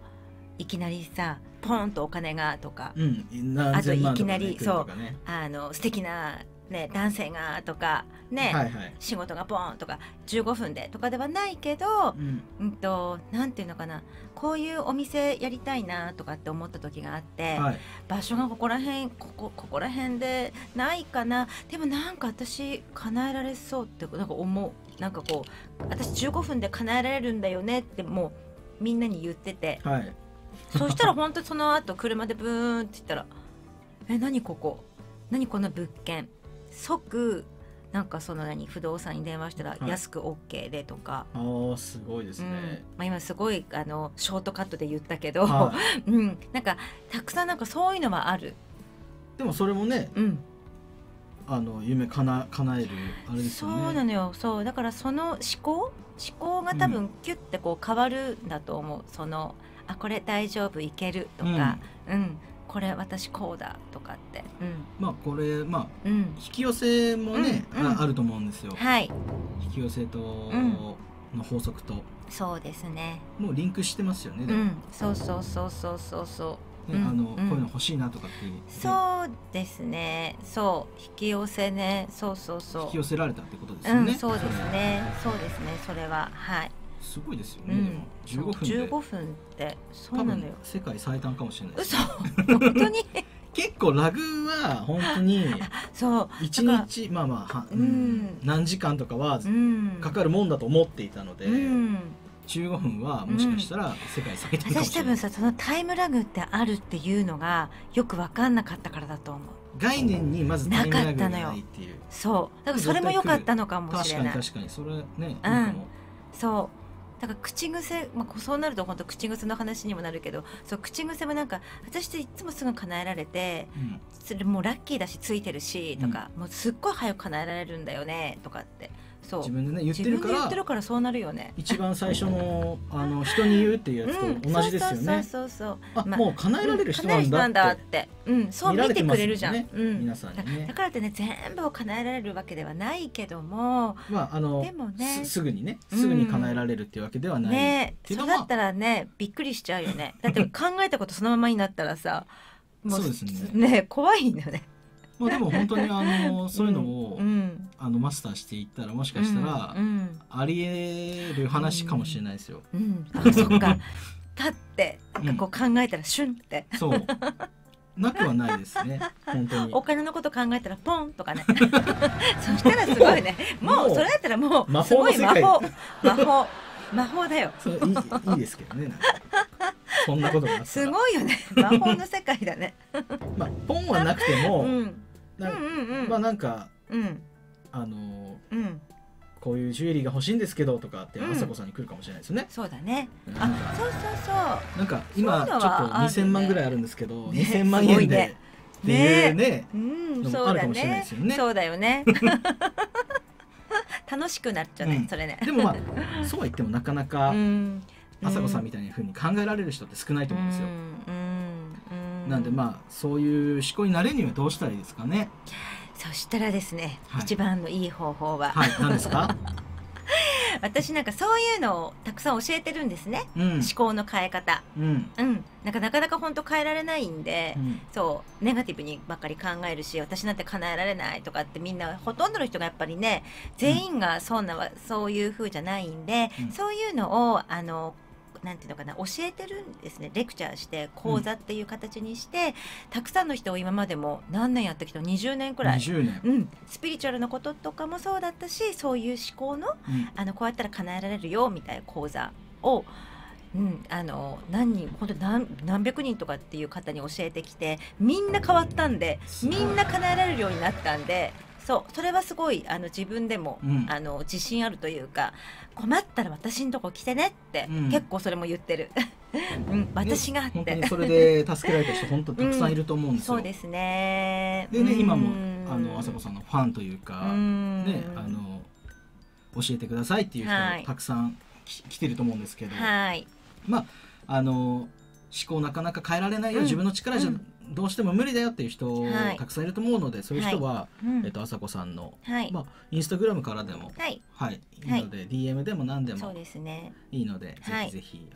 ういきなりさポーンとお金がとか、うん、あといきなり、ね、そうあの素敵なね男性がとかね、はいはい、仕事がポーンとかじゅうごふんでとかではないけど、うん、うんとなんていうのかな、こういうお店やりたいなとかって思った時があって、はい、場所がここら辺ここここら辺でないかな、でもなんか私叶えられそうってなんか思う、なんかこう私じゅうごふんで叶えられるんだよねってもうみんなに言ってて、はい、そしたら本当その後車でブーンって言ったら「え、何ここ、何この物件」即なんかその何不動産に電話したら安く OK でとか、はい、あ、すごいですね、うん、まあ、今すごいあのショートカットで言ったけど、はいうん、なんかたくさんなんかそういうのはある。でもそれもね、うん、あの夢かな叶えるあれですよね。そうなのよ、そうだからその思考思考が多分キュッてこう変わるんだと思う、うん、そのあこれ大丈夫いけるとか、うん、うん、これ私こうだとかって、うん、まあこれまあ、うん、引き寄せもね、うんうん、あると思うんですよ、はい、引き寄せとの法則と、うん、そうですね、もうリンクしてますよね、うん、そうそうそうそうそうそう、ね、うん、あの、うん、こういうの欲しいなとかっていう、ね、そうですね、そう引き寄せね、そうそうそう、引き寄せられたってことですよね、うん、そうですね、そうですね、それははい。すごいですよね、うん、でもじゅうごふんってそうなのよ、世界最短かもしれない。嘘、本当に結構ラグは本当にいちにちまあまあ、うん、何時間とかはかかるもんだと思っていたので、うん、じゅうごふんはもしかしたら世界最短かもしれない、うん、私多分さそのタイムラグってあるっていうのがよく分かんなかったからだと思う。概念にまずタイムラグがないっていう、そうだからそれも良かったのかもしれない。確かに確かに、それね、うん、そうだから口癖、まあ、そうなると本当口癖の話にもなるけど、そう口癖もなんか私っていつもすぐ叶えられて、うん、それもうラッキーだしついてるしとか、うん、もうすっごい早く叶えられるんだよねとかってそう自分でね言ってるから、自分で言ってるからそうなるよね。一番最初のあの人に言うっていうやつと同じですよね。そうそうそうそう、もう叶えられる人なんだって、うん、そう見てくれるじゃん、ね、うん、皆さんにね。だからってね全部を叶えられるわけではないけども、まああのでもね す, すぐにねすぐに叶えられるっていうわけではない、うん、ね、そうだったらねびっくりしちゃうよね。だって考えたことそのままになったらさ、もうそうですね、ね、怖いんだよね。まあでも本当にあのそういうのを、うん、あのマスターしていったらもしかしたら、うんうん、ありえる話かもしれないですよ。うんうん、あそっか立ってなんかこう考えたらシュンって、うん、そうなくはないですね。本当にお金のこと考えたらポンとかね。そしたらすごいね。もうそれだったらもうすごい魔法魔法魔法だよ。それいい、いいですけどね。なんかそんなことがすごいよね。魔法の世界だね。まあポンはなくても。うん、まあなんか、うん、あのーうん、こういうジュエリーが欲しいんですけどとかってあさこさんに来るかもしれないですよね。そうだね。あ、そうそうそう。なんか今ちょっとにせんまんぐらいあるんですけど、にせんまんえんでっていうね、あるかもしれないですよね。そうだよね。楽しくなっちゃうね、それね。でもまあそうは言ってもなかなかあさこさんみたいな風に考えられる人って少ないと思うんですよ。なんでまあそういう思考になれるにはどうしたらいいですかね。そしたらですね、はい、一番のいい方法は、はい、何ですか？私なんかそういうのをたくさん教えてるんですね、うん、思考の変え方、うんうん、なんかなかなか本当変えられないんで、うん、そうネガティブにばっかり考えるし、私なんて叶えられないとかってみんなほとんどの人がやっぱりね、全員がそんな、うん、そういう風じゃないんで、うん、そういうのをあのなんていうのかな、教えてるんですね。レクチャーして講座っていう形にして、うん、たくさんの人を今までも何年やってきたのにじゅうねんくらい、にじゅうねん、うん、スピリチュアルのこととかもそうだったし、そういう思考の、うん、あのこうやったら叶えられるよみたいな講座を、うん、あの何人本当何何百人とかっていう方に教えてきて、みんな変わったんで、みんな叶えられるようになったんで。そう、それはすごいあの自分でも、うん、あの自信あるというか、困ったら私のとこ来てねって、うん、結構それも言ってる。うん、私があって、ね、本当にそれで助けられた人本当たくさんいると思うんですよ。うん、そうですね。でね、うん、今もあのあさこさんのファンというか、うん、ね、あの教えてくださいっていう人もたくさんき、はい、来てると思うんですけど、はい、まああの思考なかなか変えられないよ、うん、自分の力じゃ、うんどうしても無理だよっていう人たくさんいると思うので、そういう人はあさこさんのインスタグラムからでもいいので ディーエム でも何でもいいので、ぜひぜひ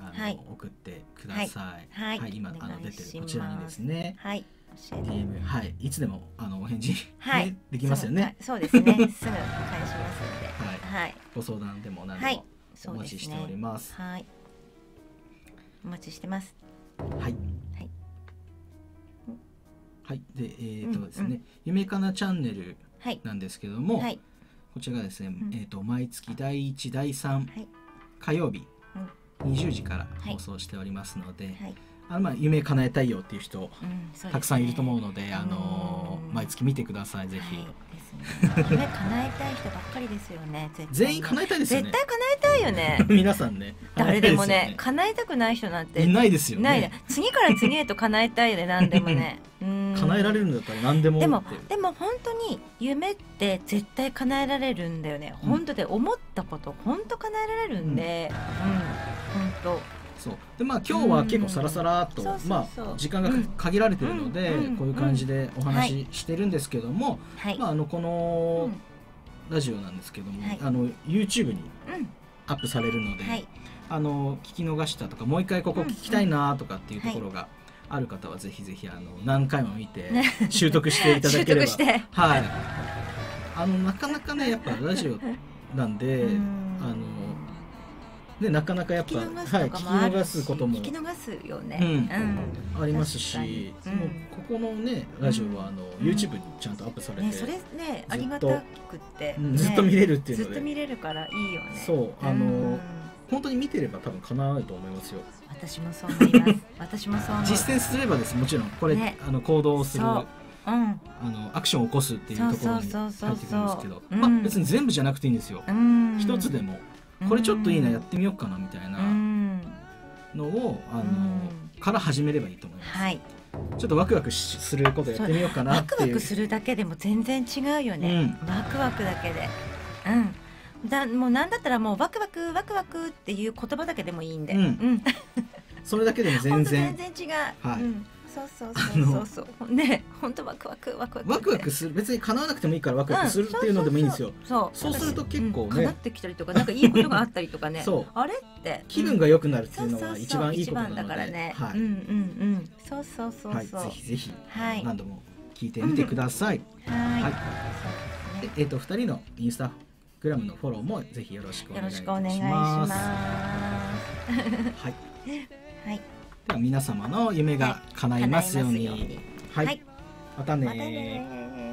送ってください。今出てるこちらにですね ディーエム いつでもお返事できますよね。そうですね、すぐ返しますので、ご相談でも何でもお待ちしております。お待ちしてます。はいはい、で、えーとですね、夢かなチャンネルなんですけども、こちらがですね、えーと毎月だいいち、だいさん火曜日にじゅうじから放送しておりますので、あのまあ夢叶えたいよっていう人たくさんいると思うので、あの毎月見てください、ぜひ。夢叶えたい人ばっかりですよね。全員叶えたいですよね。絶対叶えたいよね。皆さんね。誰でもね、叶えたくない人なんていないですよね。次から次へと叶えたいよね、なんでもね。叶えられるんだったら何でもって。でもでも本当に夢って絶対叶えられるんだよね。本当で思ったこと本当叶えられるんで、うん本当。そうでまあ今日は結構さらさらっとまあ時間が限られてるのでこういう感じでお話ししてるんですけども、まああのこのラジオなんですけども、あの YouTube にアップされるので、あの聞き逃したとかもう一回ここ聞きたいなとかっていうところがある方はぜひぜひあの何回も見て習得していただければ、はい、あのなかなかねやっぱラジオなんであの。でなかなかやっぱ聞き逃すことも聞き逃すよねありますし、ここのねラジオはあの YouTube にちゃんとアップされて、それねありがたくってずっと見れるっていうのでずっと見れるからいいよね。そうあの本当に見てれば多分叶うと思いますよ。私もそう思います。私もそう思う。実践すればですもちろんこれあの行動をする。うん、あのアクションを起こすっていうところに入ってくるんですけど、まあ別に全部じゃなくていいんですよ。一つでもこれちょっといいなやってみようかなみたいなのをあのから始めればいいと思います。はい、ちょっとワクワクすることやってみようかなっていう。ワクワクするだけでも全然違うよね。うん、ワクワクだけで、うん。だもうなんだったらもうワクワクワクワクっていう言葉だけでもいいんで。うん。うん、それだけでも全然。全然違う。はい。うんそうそうそうそうそうね、本当ワクワクワクワクワクワクする、別に叶わなくてもいいからワクワクするっていうのでもいいんですよ。そうそうすると結構ね叶ってきたりとかなんかいいことがあったりとかね、そうあれって気分が良くなるっていうのは一番いいことなので、一番だからね、はいうんうんうんそうそうそうそう、ぜひぜひ何度も聞いてみてください。はいでえっとふたりのインスタグラムのフォローもぜひよろしくお願いします。はいはい。皆様の夢が叶いますように。はい、またね。